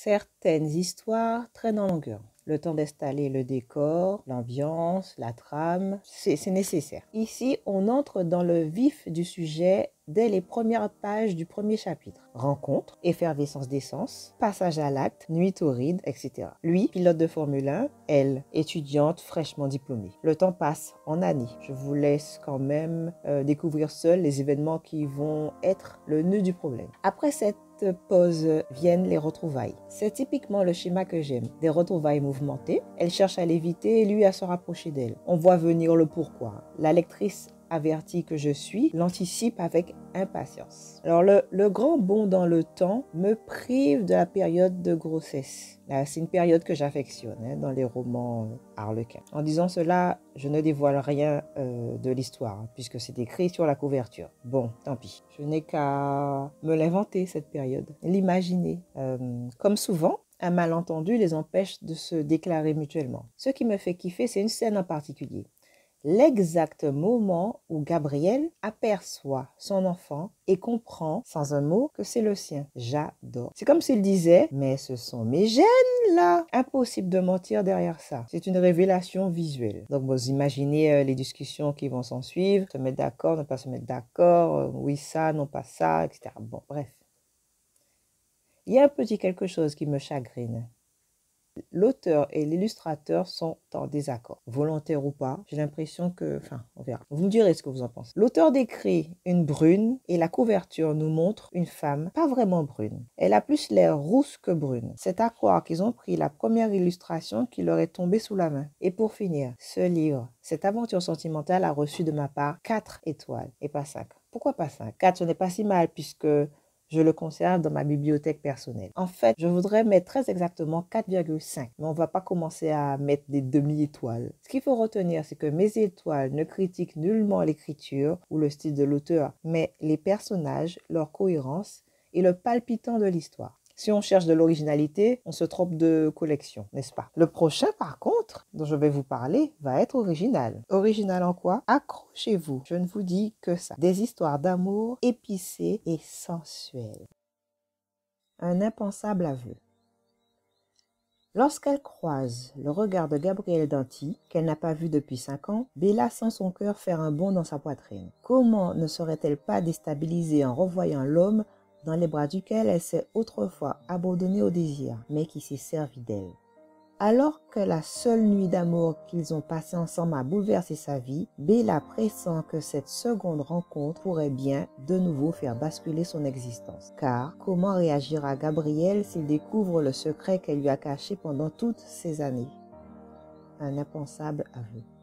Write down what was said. Certaines histoires traînent en longueur. Le temps d'installer le décor, l'ambiance, la trame, c'est nécessaire. Ici, on entre dans le vif du sujet dès les premières pages du premier chapitre. Rencontre, effervescence d'essence, passage à l'acte, nuit torride, etc. Lui, pilote de Formule 1, elle, étudiante fraîchement diplômée. Le temps passe en années. Je vous laisse quand même découvrir seul les événements qui vont être le nœud du problème. Après cette pause viennent les retrouvailles. C'est typiquement le schéma que j'aime. Des retrouvailles mouvementées, elle cherche à l'éviter et lui à se rapprocher d'elle. On voit venir le pourquoi. La lectrice avertie que je suis l'anticipe avec impatience. Alors le grand bond dans le temps me prive de la période de grossesse. C'est une période que j'affectionne dans les romans Harlequin. En disant cela, je ne dévoile rien de l'histoire, puisque c'est écrit sur la couverture. Bon, tant pis. Je n'ai qu'à me l'inventer, cette période, l'imaginer. Comme souvent, un malentendu les empêche de se déclarer mutuellement. Ce qui me fait kiffer, c'est une scène en particulier. L'exact moment où Gabriel aperçoit son enfant et comprend, sans un mot, que c'est le sien. J'adore. C'est comme s'il disait « Mais ce sont mes gènes, là !» Impossible de mentir derrière ça. C'est une révélation visuelle. Donc, vous imaginez les discussions qui vont s'en suivre, se mettre d'accord, ne pas se mettre d'accord, oui ça, non pas ça, etc. Bon, bref. Il y a un petit quelque chose qui me chagrine. L'auteur et l'illustrateur sont en désaccord. Volontaire ou pas, j'ai l'impression que... Enfin, on verra. Vous me direz ce que vous en pensez. L'auteur décrit une brune et la couverture nous montre une femme pas vraiment brune. Elle a plus l'air rousse que brune. C'est à croire qu'ils ont pris la première illustration qui leur est tombée sous la main. Et pour finir, ce livre, cette aventure sentimentale a reçu de ma part 4 étoiles et pas 5. Pourquoi pas 5 4, ce n'est pas si mal puisque... je le conserve dans ma bibliothèque personnelle. En fait, je voudrais mettre très exactement 4,5. Mais on ne va pas commencer à mettre des demi-étoiles. Ce qu'il faut retenir, c'est que mes étoiles ne critiquent nullement l'écriture ou le style de l'auteur, mais les personnages, leur cohérence et le palpitant de l'histoire. Si on cherche de l'originalité, on se trompe de collection, n'est-ce pas? Le prochain, par contre, dont je vais vous parler, va être original. Original en quoi? Accrochez-vous, je ne vous dis que ça. Des histoires d'amour épicées et sensuelles. Un impensable aveu. Lorsqu'elle croise le regard de Gabriel Danty, qu'elle n'a pas vu depuis 5 ans, Bella sent son cœur faire un bond dans sa poitrine. Comment ne serait-elle pas déstabilisée en revoyant l'homme dans les bras duquel elle s'est autrefois abandonnée au désir, mais qui s'est servi d'elle. Alors que la seule nuit d'amour qu'ils ont passée ensemble a bouleversé sa vie, Bella pressent que cette seconde rencontre pourrait bien de nouveau faire basculer son existence. Car comment réagira Gabriel s'il découvre le secret qu'elle lui a caché pendant toutes ces années? Un impensable aveu.